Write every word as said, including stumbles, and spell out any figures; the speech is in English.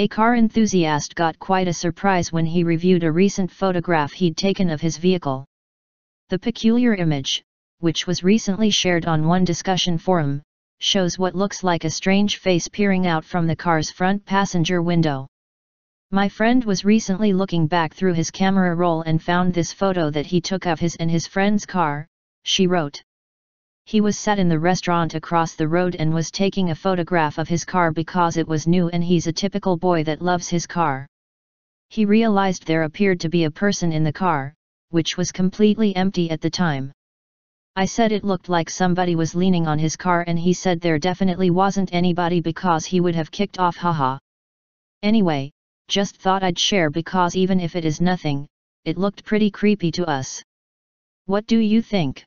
A car enthusiast got quite a surprise when he reviewed a recent photograph he'd taken of his vehicle. The peculiar image, which was recently shared on one discussion forum, shows what looks like a strange face peering out from the car's front passenger window. My friend was recently looking back through his camera roll and found this photo that he took of his and his friend's car, she wrote. He was sat in the restaurant across the road and was taking a photograph of his car because it was new and he's a typical boy that loves his car. He realized there appeared to be a person in the car, which was completely empty at the time. I said it looked like somebody was leaning on his car and he said there definitely wasn't anybody because he would have kicked off, haha. Anyway, just thought I'd share because even if it is nothing, it looked pretty creepy to us. What do you think?